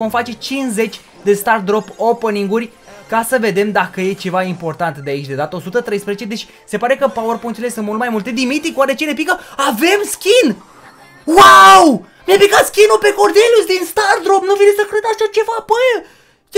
Vom face 50 de Star Drop opening-uri ca să vedem dacă e ceva important de aici de dat. 113, deci se pare că PowerPoint-urile sunt mult mai multe. Dimitri, oare ce ne pică? Avem skin! Wow! Mi-a picat skin-ul pe Cordelius din Star Drop! Nu vine să cred așa ceva, băie!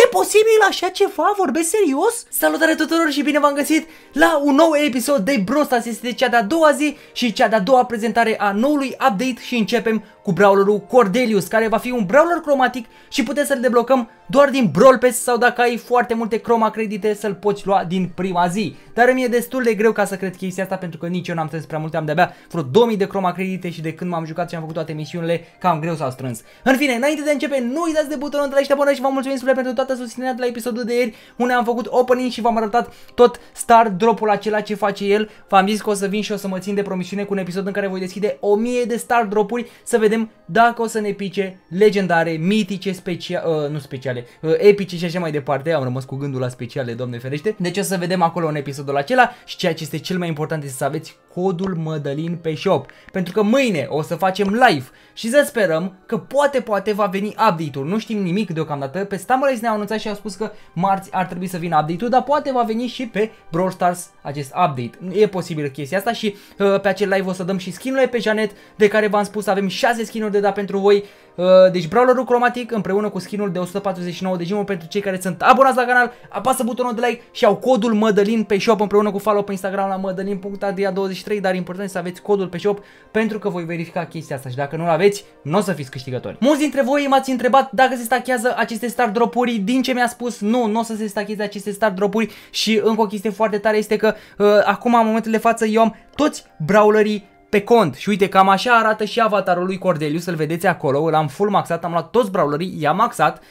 E posibil așa ceva? Vorbesc serios? Salutare tuturor și bine v-am găsit la un nou episod de Brawl Stars. Este cea de-a doua zi și cea de-a doua prezentare a noului update și începem cu Brawlerul Cordelius, care va fi un Brawler cromatic și puteți să-l deblocăm doar din Brawl Pass sau dacă ai foarte multe croma credite să-l poți lua din prima zi. Dar mi-e destul de greu ca să cred chestia asta pentru că nici eu n-am strâns prea multe, am de-abia vreo 2000 de croma credite și de când m-am jucat și am făcut toate misiunile, cam greu s-au strâns. În fine, înainte de a începe, nu uitați de butonul de like și abonare și vă mulțumesc pentru toată susținerea de la episodul de ieri, unde am făcut opening și v-am arătat tot Star Drop-ul acela ce face el. V-am zis că o să vin și o să mă țin de promisiune cu un episod în care voi deschide 1000 de Star Drop-uri să vedem dacă o să ne pice legendare, mitice, epice și așa mai departe. Am rămas cu gândul la speciale, Doamne ferește. Deci o să vedem acolo în episodul acela și ceea ce este cel mai important este să aveți codul Mădălin pe shop, pentru că mâine o să facem live și să sperăm că poate va veni update-ul. Nu știm nimic deocamdată, pe Stumble Guys ne-au anunțat și au spus că marți ar trebui să vină update-ul, dar poate va veni și pe Brawl Stars acest update. E posibil chestia asta și pe acel live o să dăm și skin-urile pe Janet, de care v-am spus avem 6 skin-uri de dat pentru voi. Deci Brawlerul cromatic împreună cu skin-ul de 149 de gemuri pentru cei care sunt abonați la canal, apasă butonul de like și au codul Mădălin pe shop împreună cu follow pe Instagram la mădălin.adia23, dar important este să aveți codul pe shop pentru că voi verifica chestia asta și dacă nu-l aveți, nu o să fiți câștigători. Mulți dintre voi m-ați întrebat dacă se stachează aceste Star Drop-uri. Din ce mi-a spus, nu o să se stacheze aceste Star Drop-uri și încă o chestie foarte tare este că acum în momentul de față eu am toți brawlerii pe cont și uite, cam așa arată și avatarul lui Cordelius, să-l vedeți acolo, l-am full maxat, am luat toți brawlerii, i-am maxat,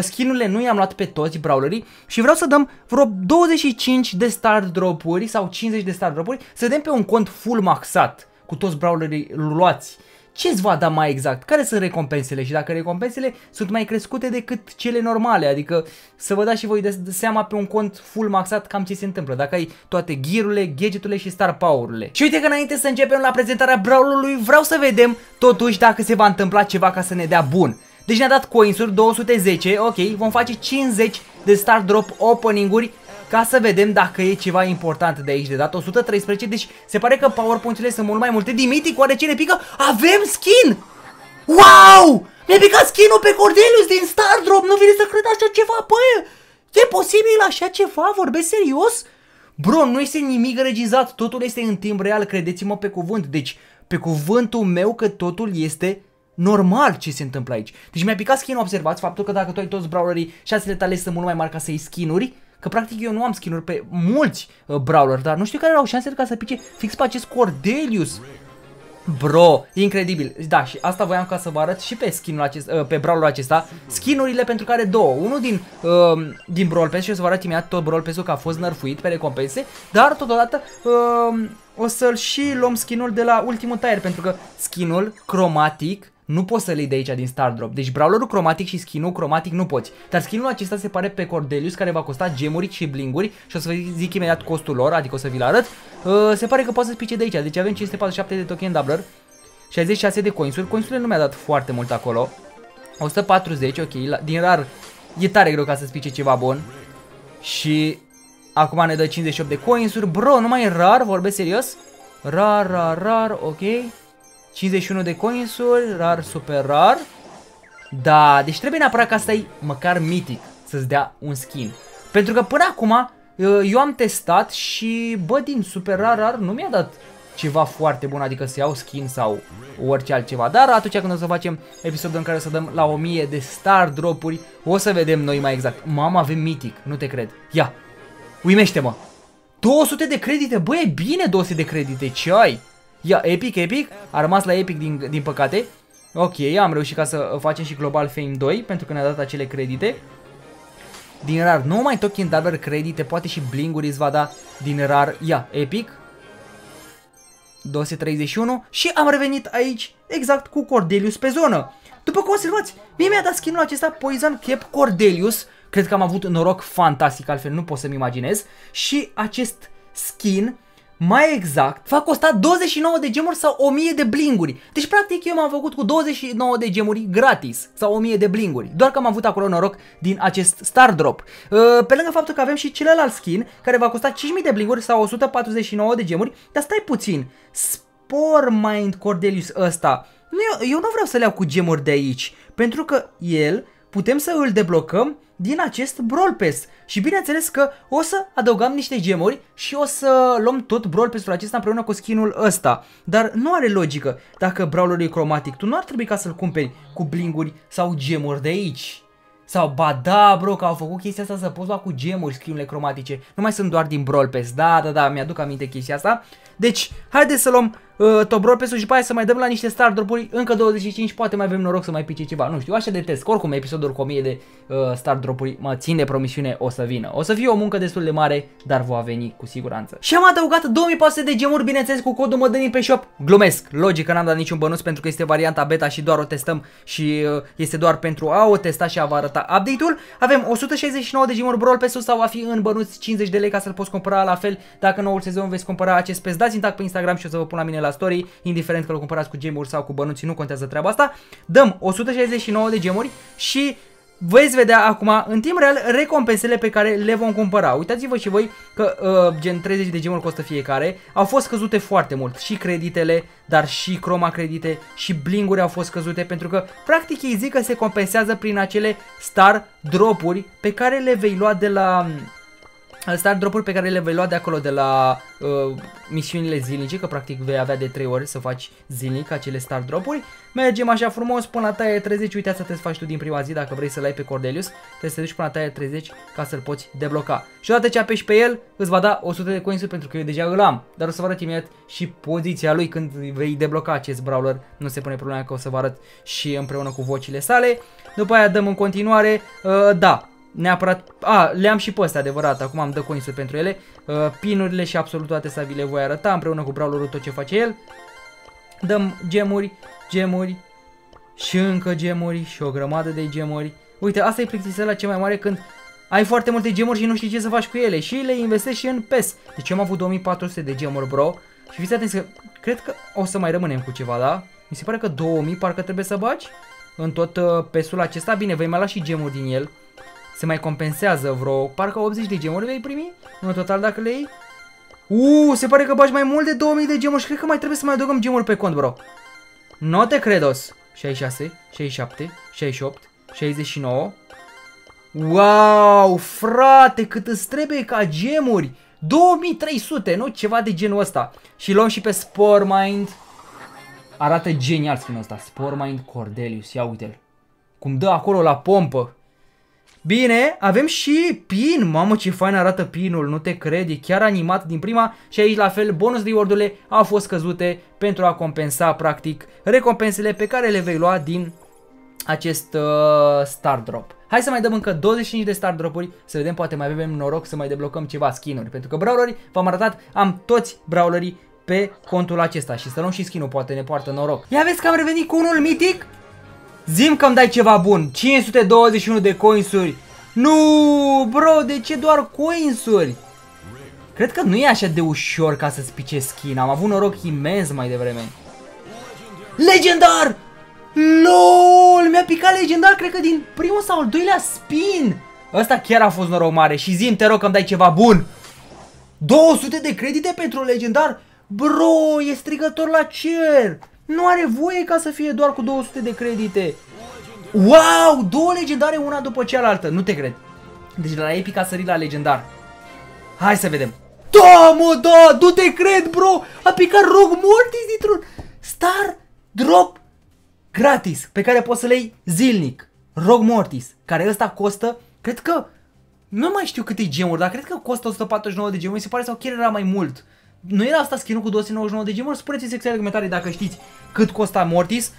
skin-urile nu i-am luat pe toți brawlerii și vreau să dăm vreo 25 de Star Drop-uri sau 50 de Star Drop-uri să dăm pe un cont full maxat cu toți brawlerii luați. Ce-ți va da mai exact? Care sunt recompensele? Și dacă recompensele sunt mai crescute decât cele normale, adică să vă dați și voi de seama pe un cont full maxat cam ce se întâmplă, dacă ai toate gear-urile, gadget-urile și star power-urile. Și uite că înainte să începem la prezentarea Brawl-ului, vreau să vedem totuși dacă se va întâmpla ceva ca să ne dea bun. Deci ne-a dat coins-uri, 210, ok, vom face 50 de Star Drop opening-uri ca să vedem dacă e ceva important de aici de dat. 113, deci se pare că PowerPoint-urile sunt mult mai multe. Dimitri, oare ce ne pică? Avem skin! Wow! Mi-a picat skin-ul pe Cordelius din Star Drop! Nu vine să cred așa ceva, băie! E posibil așa ceva? Vorbesc serios? Bro, nu este nimic regizat, totul este în timp real, credeți-mă pe cuvânt. Deci, pe cuvântul meu că totul este normal ce se întâmplă aici. Deci mi-a picat skin-ul, observați faptul că dacă tu ai toți brawlerii, șansele tale sunt mult mai mari ca să iei skin-uri. Că practic eu nu am skin-uri pe mulți brawler, dar nu știu care erau șansele ca să pice fix pe acest Cordelius. Bro, incredibil. Da, și asta voiam ca să vă arăt și pe skin-ul acesta, pe brawler acesta, skin-urile pentru care două. Unul din Brawl Pass și o să vă arăt imediat tot Brawl Pass-ul că a fost nerfuit pe recompense, dar totodată o să-l și luăm skin-ul de la ultimul tier pentru că skin-ul cromatic nu poți să-l iei de aici din Star Drop. Deci brawlerul cromatic și skin-ul cromatic nu poți. Dar skin-ul acesta se pare pe Cordelius, care va costa gemuri și blinguri și o să vă zic imediat costul lor, adică o să vi-l arăt. Se pare că poate să pice de aici. Deci avem 547 de token doubler, 66 de coinsuri. Coinsurile nu mi-a dat foarte mult acolo. 140, ok, din rar e tare greu ca să-ți pice ceva bun. Și acum ne dă 58 de coinsuri. Bro, nu mai e rar, vorbesc serios? Rar, ok. 51 de coinsuri, rar, super rar. Da, deci trebuie neapărat ca să ai măcar mitic să-ți dea un skin. Pentru că până acum eu am testat și bă, din super rar nu mi-a dat ceva foarte bun, adică să iau skin sau orice altceva. Dar atunci când o să facem episodul în care o să dăm la 1000 de Star Drop-uri, o să vedem noi mai exact. Mamă, avem mitic, nu te cred. Ia, uimește-mă. 200 de credite, bă, e bine 200 de credite, ce ai? Ia, epic, a rămas la epic din păcate. Ok, am reușit ca să facem și Global Fame 2 pentru că ne-a dat acele credite. Din rar, nu mai token doubler credite, poate și blinguri îți va da din rar. Ia, epic 231 și am revenit aici exact cu Cordelius pe zonă. După cum observați, mie mi-a dat skin-ul acesta Poison Cap Cordelius. Cred că am avut noroc fantastic, altfel nu pot să-mi imaginez. Și acest skin mai exact, va costa 29 de gemuri sau 1000 de blinguri. Deci practic eu m-am făcut cu 29 de gemuri gratis sau 1000 de blinguri, doar că am avut acolo noroc din acest Star Drop. Pe lângă faptul că avem și celălalt skin care va costa 5000 de blinguri sau 149 de gemuri, dar stai puțin, Spore Mind Cordelius ăsta, eu nu vreau să-l iau cu gemuri de aici, pentru că el putem să îl deblocăm din acest Brawl Pass. Și bineînțeles că o să adăugăm niște gemuri și o să luăm tot Brawl Pass-ul acesta împreună cu skin-ul ăsta. Dar nu are logică. Dacă Brawler e cromatic, tu nu ar trebui ca să-l cumperi cu blinguri sau gemuri de aici. Sau ba da, bro, că au făcut chestia asta să poți lua cu gemuri skin-urile cromatice. Nu mai sunt doar din Brawl Pass. Da, da, da, mi-aduc aminte chestia asta. Deci, haideți să luăm tot Brawl Pass-ul și după aia să mai dăm la niște Star Drop-uri. Încă 25, poate mai avem noroc să mai pice ceva. Nu știu, așa de test. Oricum, episodul cu 1000 de Star Drop-uri, mă țin de promisiune, o să vină. O să fie o muncă destul de mare, dar va veni cu siguranță. Și am adăugat 2400 de gemuri, bineînțeles, cu codul Mădălin pe shop. Glumesc, logic că n-am dat niciun bănuț pentru că este varianta beta și doar o testăm și este doar pentru a o testa și a vă arăta update-ul. Avem 169 de gemuri Brawl Pass-ul sau va fi în bănuți 50 de lei ca să-l poți cumpăra. La fel, dacă noul sezon veți cumpăra acest pes, dați-mi tag pe Instagram și o să vă pun la mine la story, indiferent că l-o cumpărați cu gemuri sau cu bănuții, nu contează treaba asta. Dăm 169 de gemuri și veți vedea acum în timp real recompensele pe care le vom cumpăra. Uitați-vă și voi că gen 30 de gemuri costă fiecare. Au fost căzute foarte mult și creditele, dar și croma credite și blinguri au fost căzute, pentru că practic ei zic că se compensează prin acele Star Drop-uri pe care le vei lua de la... Star Drop-uri pe care le vei lua de acolo, de la misiunile zilnice, că practic vei avea de 3 ori să faci zilnic acele Star Drop-uri. Mergem așa frumos până la taie 30, uite asta trebuie să faci tu din prima zi dacă vrei să-l ai pe Cordelius, trebuie să te duci până la taie 30 ca să-l poți debloca. Și odată ce apeși pe el, îți va da 100 de coins-uri pentru că eu deja îl am, dar o să vă arăt imediat și poziția lui când vei debloca acest Brawler, nu se pune problema că o să vă arăt și împreună cu vocile sale. După aia dăm în continuare, da. Neapărat, le-am și pe astea, adevărat, acum am dă coins-uri pentru ele, pinurile și absolut toate să vi le voi arăta împreună cu Brawlerul tot ce face el. Dăm gemuri, gemuri și încă gemuri și o grămadă de gemuri. Uite, asta e plictiseala cea mai mare când ai foarte multe gemuri și nu știi ce să faci cu ele și le investești și în PES. Deci eu am avut 2400 de gemuri, bro, și fiți atenți că cred că o să mai rămânem cu ceva, da? Mi se pare că 2000 parcă trebuie să bagi în tot PES-ul acesta. Bine, vei mai lua și gemuri din el. Se mai compensează vreo, parcă 80 de gemuri vei primi în total dacă le iei. Se pare că bagi mai mult de 2000 de gemuri și cred că mai trebuie să mai adăugăm gemuri pe cont, bro. Nu te credos. 66, 67, 68, 69. Wow, frate, cât îți trebuie ca gemuri? 2300, nu? Ceva de genul ăsta. Și luăm și pe Spore Mind. Arată genial skin ăsta, Spore Mind Cordelius, ia uite-l. Cum dă acolo la pompă. Bine, avem și pin, mamă ce fain arată pinul, nu te cred, e chiar animat din prima și aici la fel bonus reward-urile au fost căzute pentru a compensa practic recompensele pe care le vei lua din acest Star Drop. Hai să mai dăm încă 25 de Star Drop-uri să vedem, poate mai avem noroc să mai deblocăm ceva skin-uri, pentru că brawlerii, v-am arătat, am toți brawlerii pe contul acesta și să luăm și skin-ul, poate ne poartă noroc. Ia vezi că am revenit cu unul mitic. Zim că îmi dai ceva bun, 521 de coinsuri. Nu, bro, de ce doar coinsuri? Cred că nu e așa de ușor ca să-ți pice skin, am avut noroc imens mai devreme. Legendar! LOL, mi-a picat legendar, cred că din primul sau al doilea spin. Ăsta chiar a fost noroc mare și zim, te rog că îmi dai ceva bun. 200 de credite pentru legendar? Bro, e strigător la cer. Nu are voie ca să fie doar cu 200 de credite. Wow, două legendare una după cealaltă, nu te cred. Deci de la epic a sărit la legendar. Hai să vedem. Da, mă, da, nu te cred, bro. A picat Rogue Mortis dintr-un Star Drop gratis pe care poți să le iei zilnic. Rogue Mortis, care ăsta costă, cred că, nu mai știu câte gemuri, dar cred că costă 149 de gemuri, se pare, sau chiar era mai mult. Nu era asta skin-ul cu 299 de gemuri? Spuneți-mi în secțiunea de comentarii dacă știți cât costa Mortis.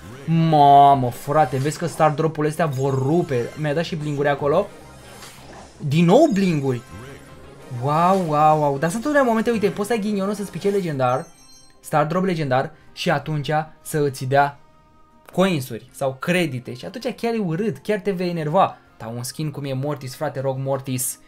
Mamă, frate, vezi că Star Drop-urile astea vor rupe. Mi-a dat și blinguri acolo. Din nou blinguri. Wow, wow, wow. Dar sunt tot momente, uite, poți să ai ghinionul să-ți pice legendar, Star Drop legendar, și atunci să îți dea coinsuri sau credite. Și atunci chiar e urât, chiar te vei enerva. Dar un skin cum e Mortis, frate, Rogue Mortis,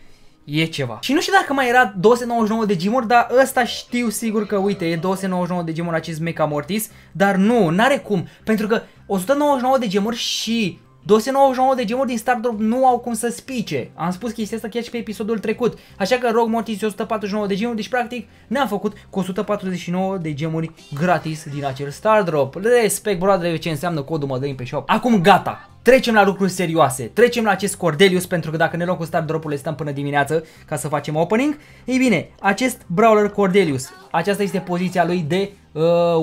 E ceva. Și nu știu dacă mai era 299 de gimuri, dar ăsta știu sigur că, uite, e 299 de gimuri acest Mecha Mortis. Dar nu, n-are cum, pentru că 199 de gemuri și 299 de gemuri din Star Drop nu au cum să spice. Am spus chestia asta chiar și pe episodul trecut. Așa că Rogue Mortis e 149 de gemuri, deci practic ne-am făcut cu 149 de gemuri gratis din acel Star Drop. Respect, broadele, ce înseamnă codul Mădălin pe shop. Acum gata. Trecem la lucruri serioase, trecem la acest Cordelius, pentru că dacă ne luăm cu Star Drop-urile stăm până dimineață ca să facem opening. Ei bine, acest Brawler Cordelius, aceasta este poziția lui de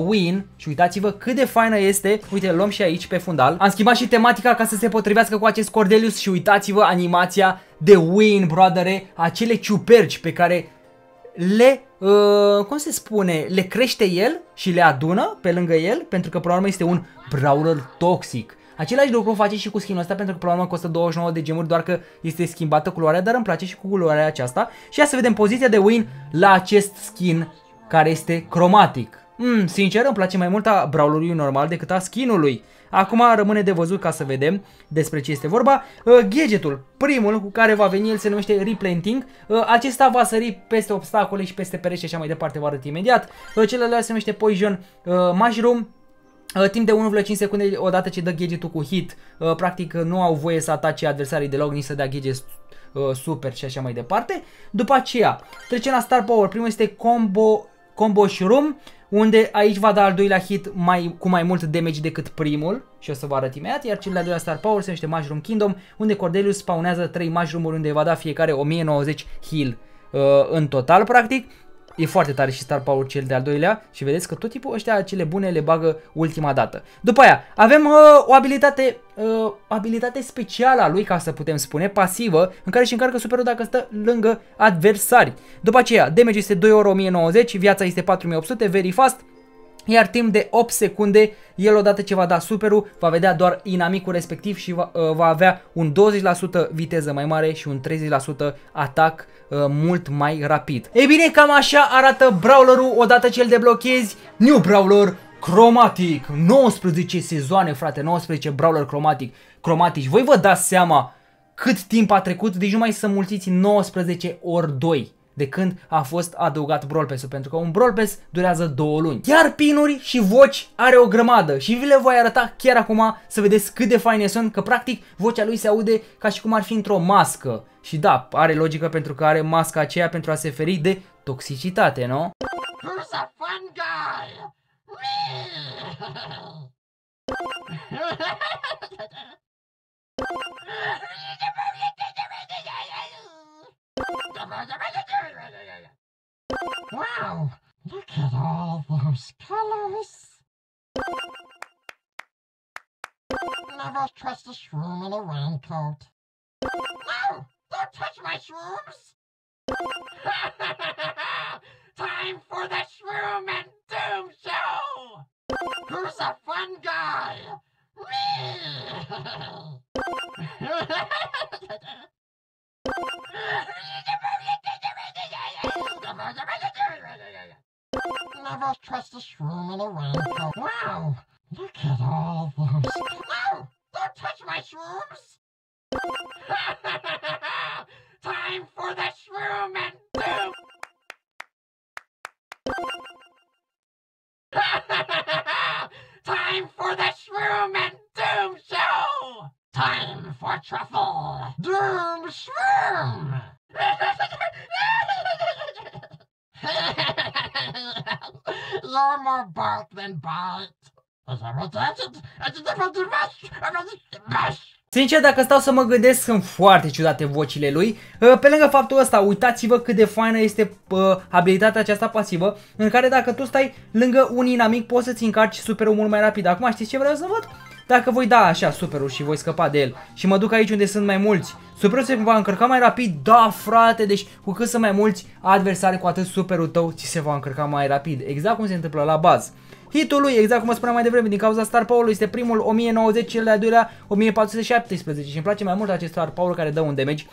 win și uitați-vă cât de faină este. Uite, luăm și aici pe fundal. Am schimbat și tematica ca să se potrivească cu acest Cordelius și uitați-vă animația de win, broadere, acele ciuperci pe care le... cum se spune, le crește el și le adună pe lângă el, pentru că până la urmă este un Brawler toxic. Același lucru face și cu skin-ul ăsta, pentru că problema costă 29 de gemuri, doar că este schimbată culoarea, dar îmi place și cu culoarea aceasta. Și ia să vedem poziția de win la acest skin care este cromatic. Sincer, îmi place mai mult a brawlerului normal decât a skin-ului. Acum rămâne de văzut ca să vedem despre ce este vorba. Gadgetul, primul cu care va veni, el se numește Replanting. Acesta va sări peste obstacole și peste pereți și așa mai departe, vă arăt imediat. Celălalt se numește Poison Mushroom. Timp de 1,5 secunde odată ce dă gadgetul cu hit, practic nu au voie să atace adversarii deloc, nici să dea gadget super și așa mai departe. După aceea trecem la Star Power, primul este Combo Shroom, unde aici va da al doilea hit cu mai mult damage decât primul și o să vă arăt imediat. Iar cel de-al doilea Star Power se numește Majrum Kingdom, unde Cordelius spawnează 3 Majrumuri, unde va da fiecare 1090 heal în total practic. E foarte tare și Star Power cel de-al doilea și vedeți că tot tipul ăștia cele bune le bagă ultima dată. După aia avem o abilitate, abilitate specială a lui, ca să putem spune, pasivă, în care își încarcă superul dacă stă lângă adversari. După aceea damage este 2.1090, viața este 4.800, very fast. Iar timp de 8 secunde, el odată ce va da superul, va vedea doar inamicul respectiv și va avea un 20% viteză mai mare și un 30% atac mult mai rapid. Ei bine, cam așa arată brawlerul odată ce îl deblochezi. New Brawler Chromatic. 19 sezoane, frate, 19 Brawler cromatici. Voi vă dați seama cât timp a trecut, deci numai să multiți 19 ori 2. De când a fost adăugat Brawl Pass-ul, pentru că un Brawl Pass durează 2 luni. Iar pinuri și voci are o grămadă și vi le voi arăta chiar acum să vedeți cât de faine sunt, că practic vocea lui se aude ca și cum ar fi într-o mască. Și da, are logică, pentru că are masca aceea pentru a se feri de toxicitate, nu? Who's a fun guy? Wow, look at all those colors. Never trust a shroom in a raincoat. No, don't touch my shrooms. Time for the Shroom and Doom show. Who's a fun guy? Me. Never trust a shroom in a raincoat. Wow, look at all those. No, don't touch my shrooms. Time for the Shroom and Doom. Time for the Shroom and Doom show. Time for truffle! Doom Shroom! You're more bark than bite. Sincer, dacă stau să mă gândesc, sunt foarte ciudate vocile lui. Pe lângă faptul ăsta, uitați-vă cât de faină este abilitatea aceasta pasivă, în care dacă tu stai lângă un inamic, poți să-ți încarci superul mult mai rapid. Acum știți ce vreau să văd? Dacă voi da așa superul și voi scăpa de el și mă duc aici unde sunt mai mulți, superul se va încărca mai rapid. Da, frate, deci cu cât sunt mai mulți adversari, cu atât superul tău ți se va încărca mai rapid. Exact cum se întâmplă la bază. Hitul lui, exact cum spuneam mai devreme, din cauza Star Power-ului este primul 1090, cel de-al doilea 1417 și îmi place mai mult acest Star Power care dă un damage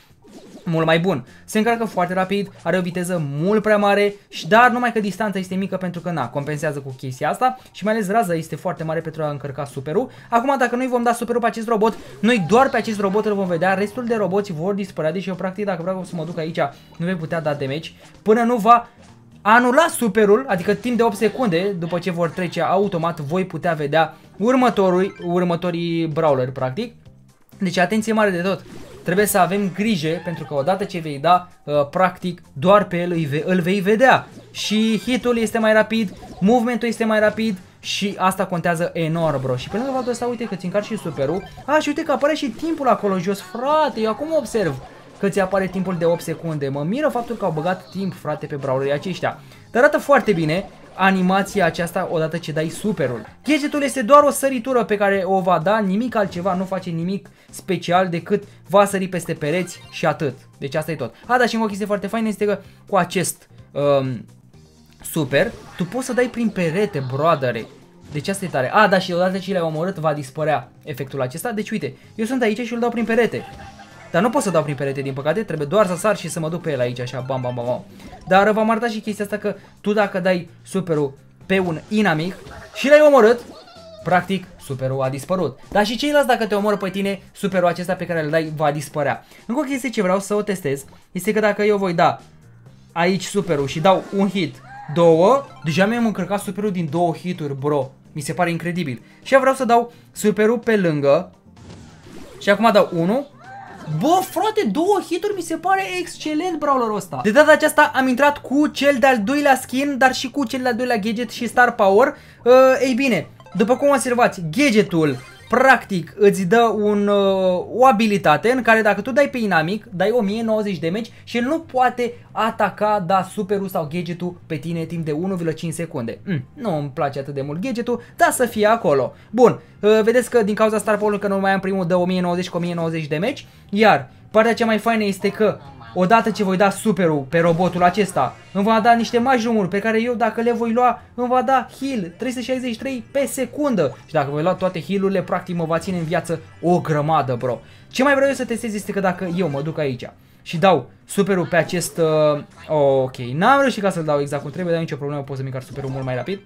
mult mai bun. Se încarcă foarte rapid, are o viteză mult prea mare, dar numai că distanța este mică pentru că na, compensează cu chestia asta și mai ales raza este foarte mare pentru a încărca superul. Acum dacă noi vom da superul pe acest robot, noi doar pe acest robot îl vom vedea, restul de roboți vor dispărea. Deci eu practic dacă vreau să mă duc aici nu vei putea da damage până nu va anula superul, adică timp de 8 secunde după ce vor trece automat voi putea vedea următorii brawler practic. Deci atenție mare de tot. Trebuie să avem grijă pentru că odată ce vei da, practic doar pe el îl vei vedea. Și hit-ul este mai rapid, movement-ul este mai rapid și asta contează enorm, bro. Și pe lângă faptul ăsta, uite că ți încarci și superul. A, și uite că apare și timpul acolo jos, frate, eu acum observ că ți apare timpul de 8 secunde. Mă miră faptul că au băgat timp, frate, pe brawlerii aceștia. Dar arată foarte bine animația aceasta odată ce dai superul. Gadgetul este doar o săritură pe care o va da, nimic altceva, nu face nimic special decât va sări peste pereți și atât. Deci asta e tot. A, da, și încă o chestie foarte faină este că cu acest super, tu poți să dai prin perete, broadere. Deci asta e tare. A, da, și odată ce l-ai omorât va dispărea efectul acesta. Deci uite, eu sunt aici și îl dau prin perete. Dar nu pot să dau prin perete, din păcate, trebuie doar să sar și să mă duc pe el aici, așa, bam, bam, bam, bam. Dar v-am arătat și chestia asta că tu dacă dai superul pe un inamic și l-ai omorât, practic, superul a dispărut. Dar și ceilalți, dacă te omoră pe tine, superul acesta pe care îl dai va dispărea. Încă o chestie ce vreau să o testez este că dacă eu voi da aici superul și dau un hit, două, deja mi-am încărcat superul din două hituri, bro. Mi se pare incredibil. Și eu vreau să dau superul pe lângă și acum dau 1. Bă, frate, două hituri mi se pare excelent brawlerul ăsta. De data aceasta am intrat cu cel de-al doilea skin, dar și cu cel de-al doilea gadget și Star Power. Ei bine, după cum observați, gadgetul practic îți dă o abilitate în care dacă tu dai pe inamic, dai 1090 damage și el nu poate ataca, da, superul sau gadgetul pe tine timp de 1,5 secunde. Nu îmi place atât de mult gadgetul, dar să fie acolo. Bun, vedeți că din cauza Star Power-ului că nu mai am primul dă 1090 cu 1090 damage, iar partea cea mai faină este că odată ce voi da superul pe robotul acesta, îmi va da niște majrumuri pe care eu dacă le voi lua, îmi va da heal 363 pe secundă. Și dacă voi lua toate heal-urile, practic mă va ține în viață o grămadă, bro. Ce mai vreau eu să testez este că dacă eu mă duc aici și dau superul pe acest... ok, n-am reușit ca să-l dau exact cum trebuie, dar nicio problemă, pot să-mi încarc superul mult mai rapid.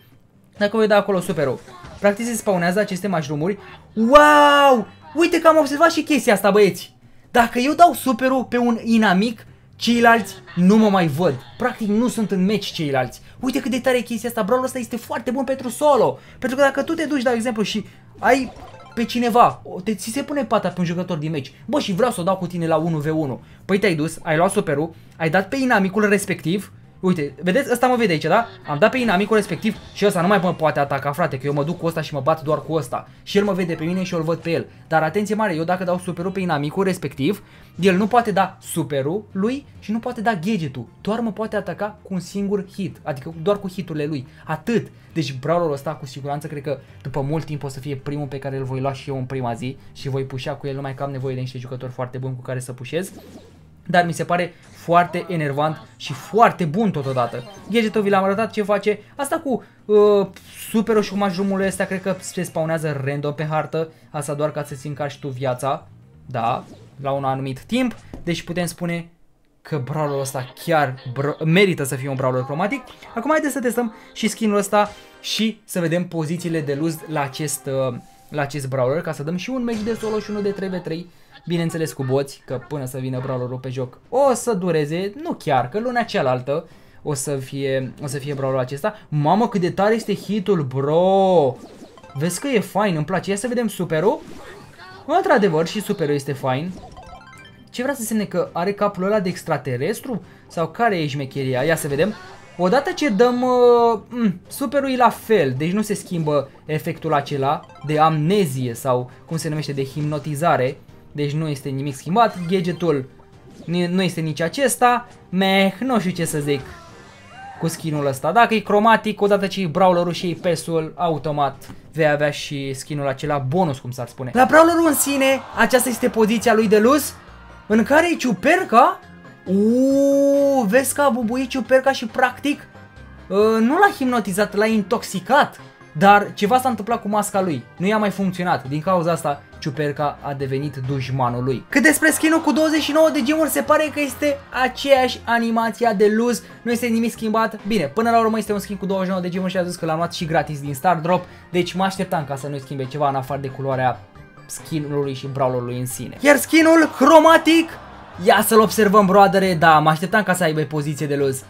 Dacă voi da acolo superul, practic se spawnează aceste majrumuri. Wow! Uite că am observat și chestia asta, băieți! Dacă eu dau superul pe un inamic, ceilalți nu mă mai văd. Practic nu sunt în meci ceilalți. Uite cât de tare e chestia asta. Brawl-ul ăsta este foarte bun pentru solo. Pentru că dacă tu te duci, de exemplu, și ai pe cineva, ți se pune pata pe un jucător din meci. Bă, și vreau să o dau cu tine la 1v1. Păi te-ai dus, ai luat superul, ai dat pe inamicul respectiv. Uite, vedeți? Ăsta mă vede aici, da? Am dat pe inamicul respectiv și ăsta nu mai mă poate ataca, frate, că eu mă duc cu ăsta și mă bat doar cu ăsta. Și el mă vede pe mine și eu îl văd pe el. Dar atenție mare, eu dacă dau superul pe inamicul respectiv, el nu poate da superul lui și nu poate da gadgetul. Doar mă poate ataca cu un singur hit, adică doar cu hiturile lui. Atât. Deci brawlerul ăsta cu siguranță cred că după mult timp o să fie primul pe care îl voi lua și eu în prima zi și voi pușa cu el, numai că am nevoie de niște jucători foarte buni cu care să pușez. Dar mi se pare foarte enervant și foarte bun totodată. Gadgetul vi l-am arătat ce face. Asta cu superul și cu majrumurile astea cred că se spawnează random pe hartă. Asta doar ca să-ți încarci tu viața. Da, la un anumit timp. Deci putem spune că brawlerul ăsta chiar merită să fie un brawler cromatic. Acum haideți să testăm și skin-ul ăsta și să vedem pozițiile de luz la acest brawler, ca să dăm și un meci de solo și unul de 3v3. Bineînțeles cu boți, că până să vină brawlerul pe joc o să dureze, nu chiar, că luna cealaltă o să fie brawlerul acesta. Mamă, cât de tare este hitul, bro! Vezi că e fain, îmi place. Ia să vedem superul. Într-adevăr, și superul este fain. Ce vrea să semne, că are capul ăla de extraterestru? Sau care e șmecheria? Ia să vedem. Odată ce dăm superul e la fel, deci nu se schimbă efectul acela de amnezie sau cum se numește, de hipnotizare. Deci nu este nimic schimbat, gadgetul nu este nici acesta. Meh, nu știu ce să zic cu skin-ul ăsta. Dacă e cromatic, odată ce e brawlerul și e pesul, automat vei avea și skin-ul acela bonus, cum s-ar spune. La brawlerul în sine, aceasta este poziția lui de luz, în care e ciuperca. Uuu, vezi că a bubuit ciuperca și practic nu l-a hipnotizat, l-a intoxicat. Dar ceva s-a întâmplat cu masca lui, nu i-a mai funcționat, din cauza asta Ciuperca a devenit dușmanul lui. Cât despre skin-ul cu 29 de gemuri, se pare că este aceeași animația de luz, nu este nimic schimbat. Bine, până la urmă este un skin cu 29 de gemuri și a zis că l-am luat și gratis din Star Drop, deci mă așteptam ca să nu schimbe ceva în afară de culoarea skin-ului și brawlerului în sine. Iar skin-ul Chromatic, ia să-l observăm, broadere, da, mă așteptam ca să aibă poziție de luz.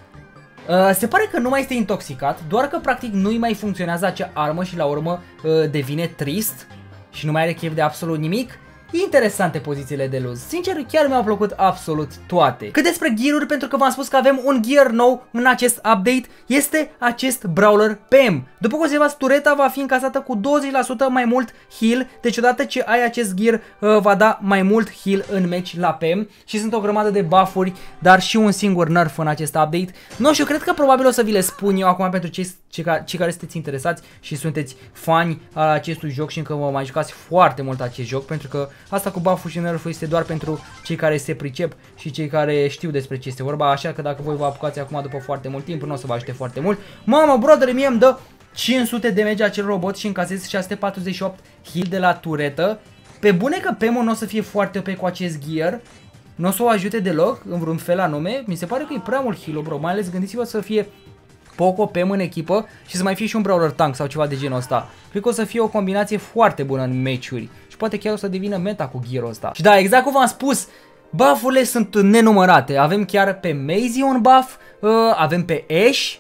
Se pare că nu mai este intoxicat, doar că practic nu-i mai funcționează acea armă și la urmă devine trist și nu mai are chef de absolut nimic. Interesante pozițiile de luz, sincer chiar mi-au plăcut absolut toate. Cât despre gear-uri, pentru că v-am spus că avem un gear nou în acest update, este acest Brawler PM. După cum observați, tureta va fi încasată cu 20% mai mult heal, deci odată ce ai acest gear va da mai mult heal în meci la PM și sunt o grămadă de buff-uri, dar și un singur nerf în acest update. Nu știu, cred că probabil o să vi le spun eu acum pentru cei care sunteți interesați și sunteți fani al acestui joc și încă vă mai jucați foarte mult acest joc, pentru că asta cu buff-ul și nerf-ul este doar pentru cei care se pricep și cei care știu despre ce este vorba, așa că dacă voi vă apucați acum după foarte mult timp, nu o să vă ajute foarte mult. Mamă, brother, mie îmi dă 500 de damage acel robot și încasez 648 heal de la turetă. Pe bune că Pemo nu o să fie foarte OP cu acest gear, nu o să o ajute deloc, în vreun fel anume. Mi se pare că e prea mult heal-ul, bro, mai ales gândiți-vă să fie Poco, Pem în echipă și să mai fie și un Brawler Tank sau ceva de genul ăsta. Cred că o să fie o combinație foarte bună în meciuri și poate chiar o să devină meta cu gear-ul ăsta. Și da, exact cum v-am spus, buff-urile sunt nenumărate. Avem chiar pe Maisie un buff, avem pe Ash,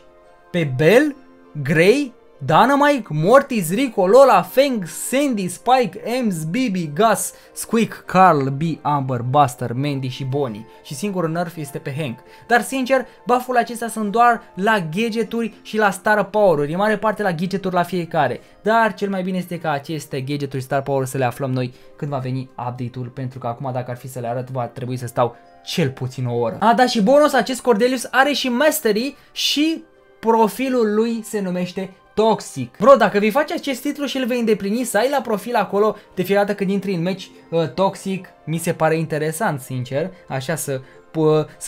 pe Belle, Grey, Dynamite, Mortis, Rico, Lola, Fang, Sandy, Spike, Ems, Bibi, Gus, Squeak, Carl, B, Amber, Buster, Mandy și Bonnie. Și singurul nerf este pe Hank. Dar sincer, buff-urile acestea sunt doar la gadgeturi și la star power-uri. E mare parte la gadgeturi la fiecare. Dar cel mai bine este ca aceste gadgeturi star power să le aflăm noi când va veni update-ul, pentru că acum dacă ar fi să le arăt, va trebui să stau cel puțin o oră. A, da, și bonus, acest Cordelius are și Mastery și profilul lui se numește Toxic. Bro, dacă vei face acest titlu și îl vei îndeplini, să ai la profil acolo de fiecare dată când intri în meci Toxic, mi se pare interesant, sincer, așa să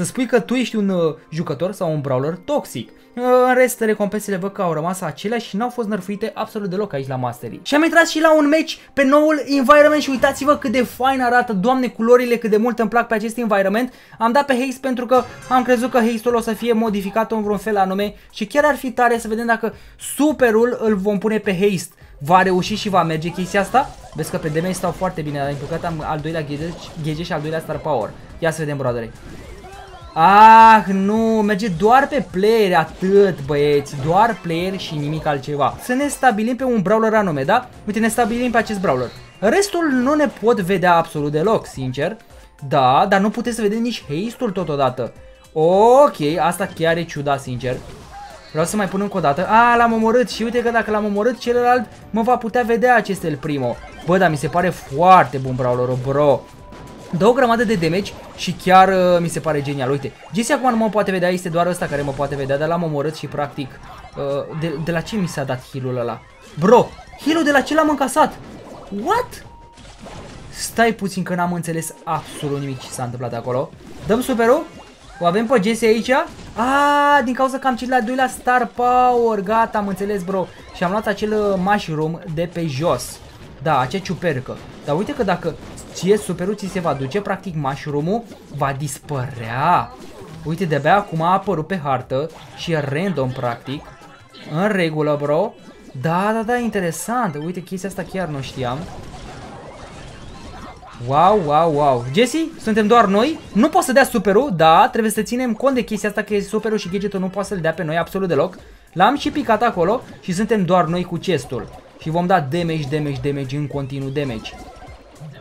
spui că tu ești un jucător sau un brawler toxic. În rest, recompensele văd că au rămas aceleași și n-au fost nerfuite absolut deloc aici la Mastery. Și am intrat și la un match pe noul environment și uitați-vă cât de fain arată, doamne, culorile, cât de mult îmi plac pe acest environment. Am dat pe haste pentru că am crezut că haste-ul o să fie modificat în vreun fel anume și chiar ar fi tare să vedem dacă superul îl vom pune pe haste. Va reuși și va merge chestia asta? Vezi că pe damage stau foarte bine, dar din păcate am al doilea GG și al doilea star power. Ia să vedem, broadere. Ah, nu, merge doar pe player, atât, băieți, doar player și nimic altceva. Să ne stabilim pe un brawler anume, da? Uite, ne stabilim pe acest brawler. Restul nu ne pot vedea absolut deloc, sincer. Da, dar nu puteți să vedem nici haste-ul totodată. Ok, asta chiar e ciudat, sincer. Vreau să mai pun încă o dată. A, l-am omorât și uite că dacă l-am omorât, celălalt mă va putea vedea acest El Primo. Bă, dar mi se pare foarte bun brawlerul, bro. Dă o grămadă de damage și chiar mi se pare genial. Uite, Jesse acum nu mă poate vedea, este doar ăsta care mă poate vedea, dar l-am omorât și practic de la ce mi s-a dat heal-ul ăla? Bro, heal-ul de la ce l-am încasat? What? Stai puțin că n-am înțeles absolut nimic ce s-a întâmplat acolo. Dăm superul? O avem pe Jesse aici? Ah, din cauza că am citit la doilea star power. Gata, am înțeles, bro. Și am luat acel mushroom de pe jos. Da, acea ciupercă. Dar uite că dacă ție superul ți se va duce, practic mushroom-ul va dispărea. Uite, de-abia acum a apărut pe hartă și e random, practic. În regulă, bro. Da, da, da, interesant. Uite, chestia asta chiar nu știam. Wow, wow, wow. Jesse, suntem doar noi. Nu poți să dea superul, da, trebuie să ținem cont de chestia asta că e superul și gadgetul nu poate să-l dea pe noi absolut deloc. L-am și picat acolo și suntem doar noi cu chestul. Și vom da damage, damage, damage, în continuu damage.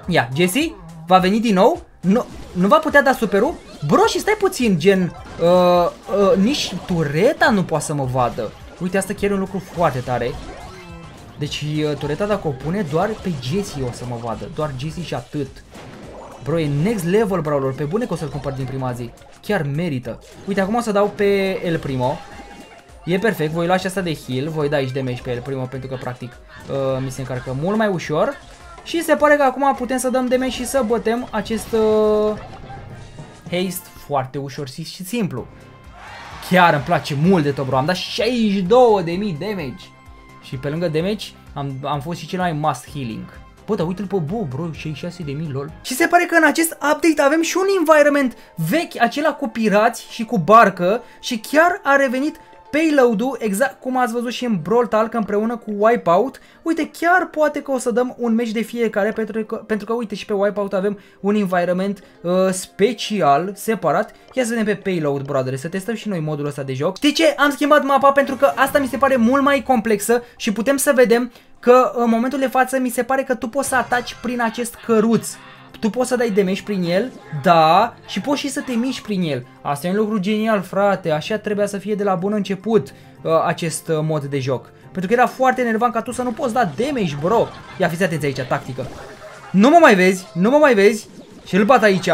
Ia, Jesse, va veni din nou. Nu, nu va putea da superul. Bro, și stai puțin, gen, nici tureta nu poate să mă vadă. Uite, asta chiar e un lucru foarte tare. Deci tureta dacă o pune, doar pe Jesse o să mă vadă, doar Jesse și atât. Bro, e next level brawler, pe bune că o să-l cumpăr din prima zi, chiar merită. Uite, acum o să dau pe El Primo, e perfect, voi lua și asta de heal, voi da aici damage pe El Primo pentru că practic mi se încarcă mult mai ușor. Și se pare că acum putem să dăm damage și să bătem acest haste foarte ușor și simplu. Chiar îmi place mult de tot, bro, am dat 62.000 damage. Și pe lângă damage am fost și cel mai must healing. Bă, dar uite-l pe Bo, bro, 66.000, lol. Și se pare că în acest update avem și un environment vechi, acela cu pirați și cu barcă. Și chiar a revenit Payload-ul, exact cum ați văzut și în Brawl Talk împreună cu Wipeout. Uite, chiar poate că o să dăm un match de fiecare, pentru că uite, și pe Wipeout avem un environment special, separat. Ia să vedem pe Payload, brother, să testăm și noi modul ăsta de joc. Știi ce? Am schimbat mapa pentru că asta mi se pare mult mai complexă și putem să vedem că în momentul de față mi se pare că tu poți să ataci prin acest căruț. Tu poți să dai damage prin el, da, și poți și să te miști prin el. Asta e un lucru genial, frate, așa trebuia să fie de la bun început acest mod de joc. Pentru că era foarte enervant ca tu să nu poți da damage, bro. Ia fiți atenți aici, tactică. Nu mă mai vezi, nu mă mai vezi. Și îl bat aici.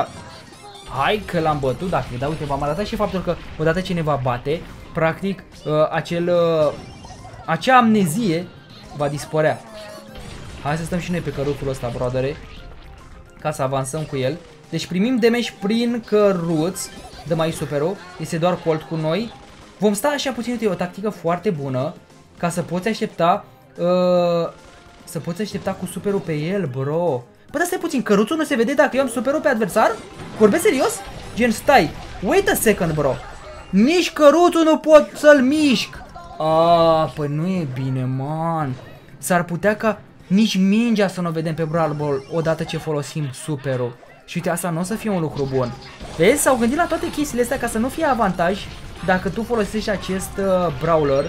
Hai că l-am bătut, dacă, da, uite, v-am arătat și faptul că odată ce ne va bate, practic, acea amnezie va dispărea. Hai să stăm și noi pe căruțul ăsta, broadere, ca să avansăm cu el. Deci primim damage prin căruț. Dăm aici super-ul. Este doar cold cu noi. Vom sta așa puțin. E o tactică foarte bună ca să poți aștepta cu super-ul pe el, bro. Bă, dar stai puțin, căruțul nu se vede dacă eu am super-ul pe adversar? Vorbesc serios? Gen, stai, wait a second, bro. Nici căruțul nu pot să-l mișc. Păi nu e bine, man. S-ar putea ca nici mingea să nu vedem pe Brawl Ball odată ce folosim super-ul. Și uite, asta nu o să fie un lucru bun. Vezi, s-au gândit la toate chestiile astea ca să nu fie avantaj dacă tu folosești acest brawler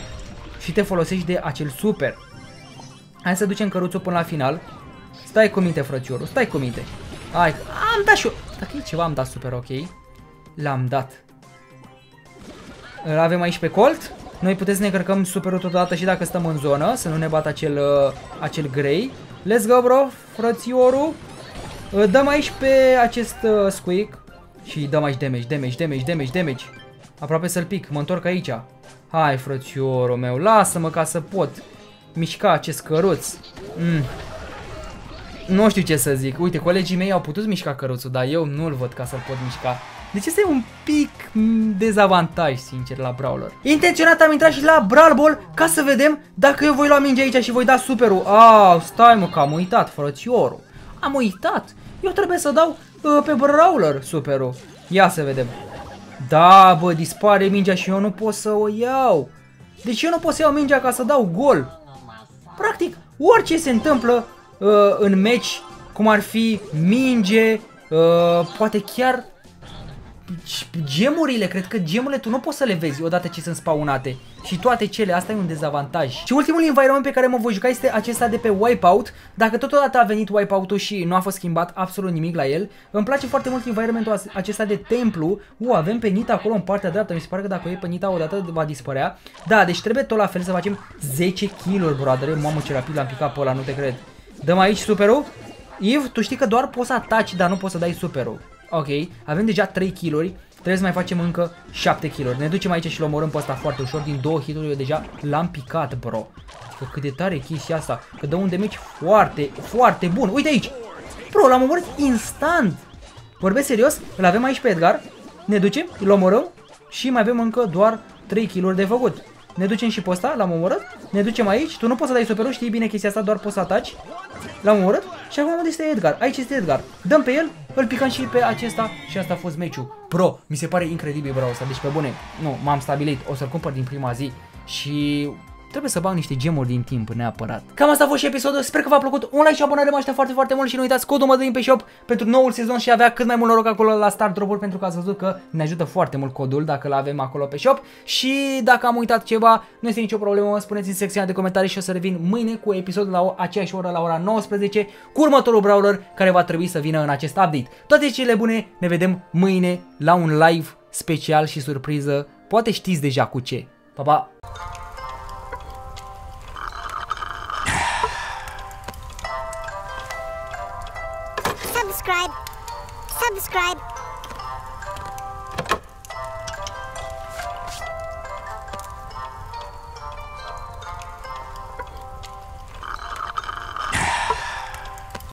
și te folosești de acel super. Hai să ducem căruțul până la final. Stai cu minte, frăciorul, stai cu minte. Hai, am dat și eu. Dacă e ceva, am dat super, ok. L-am dat. Îl avem aici pe Colt. Noi putem să ne încărcăm super-ul totodată și dacă stăm în zonă, să nu ne bată acel grey. Let's go, bro, frățiorul. Dăm aici pe acest squeak și dăm aici damage. Aproape să-l pic, mă întorc aici. Hai, frățiorul meu, lasă-mă ca să pot mișca acest căruț. Nu știu ce să zic. Uite, colegii mei au putut mișca căruțul, dar eu nu-l văd ca să-l pot mișca. Deci este un pic dezavantaj, sincer, la Brawler. Intenționat am intrat și la Brawl Ball ca să vedem dacă eu voi lua mingea aici și voi da super-ul. Stai, mă, că am uitat, frățiorul. Am uitat. Eu trebuie să dau pe Brawler super-ul. Ia să vedem. Da, bă, dispare mingea și eu nu pot să o iau. Deci eu nu pot să iau mingea ca să dau gol. Practic, orice se întâmplă în meci, cum ar fi minge, poate chiar gemurile, cred că gemurile tu nu poți să le vezi odată ce sunt spawnate. Și toate cele, asta e un dezavantaj. Și ultimul environment pe care mă voi juca este acesta de pe Wipeout. Dacă totodată a venit Wipeout-ul și nu a fost schimbat absolut nimic la el, îmi place foarte mult environmentul acesta de templu. Avem pe Nita acolo în partea dreaptă, mi se pare că dacă o iei pe Nita odată va dispărea. Da, deci trebuie tot la fel să facem 10 kill-uri, brother. Mamă, ce rapid l-am picat pe ăla, nu te cred. Dăm aici super-ul. Eve, tu știi că doar poți să ataci, dar nu poți să dai super-ul. Ok, avem deja 3 kill-uri, trebuie să mai facem încă 7 kill-uri. Ne ducem aici și îl omorâm pe ăsta foarte ușor, din 2 hit-uri eu deja l-am picat, bro. Că cât de tare e chestia asta, că dă un damage foarte, foarte bun. Uite aici, bro, l-am omorât instant. Vorbesc serios, îl avem aici pe Edgar, ne ducem, îl omorâm și mai avem încă doar 3 kill-uri de făcut. Ne ducem și pe ăsta, l-am omorât, ne ducem aici, tu nu poți să dai super-ul, știi bine chestia asta, doar poți să ataci. L-am omorât și acum unde este Edgar, aici este Edgar, dăm pe el, îl picăm și pe acesta și asta a fost meciul. Bro, mi se pare incredibil, bro, asta, deci pe bune, nu, m-am stabilit, o să-l cumpăr din prima zi și trebuie să bag niște gemuri din timp neapărat. Cam asta a fost și episodul, sper că v-a plăcut, un like și abonare mă aștept foarte, foarte mult și nu uitați codul mă dă din pe shop pentru noul sezon și avea cât mai mult noroc acolo la Star Drop-uri pentru că ați văzut că ne ajută foarte mult codul dacă l-avem acolo pe shop și dacă am uitat ceva, nu este nicio problemă, mă spuneți în secțiunea de comentarii și o să revin mâine cu episodul la aceeași oră, la ora 19, cu următorul brawler care va trebui să vină în acest update. Toate cele bune, ne vedem mâine la un live special și surpriză, poate știți deja cu ce. Pa, pa! Subscribe.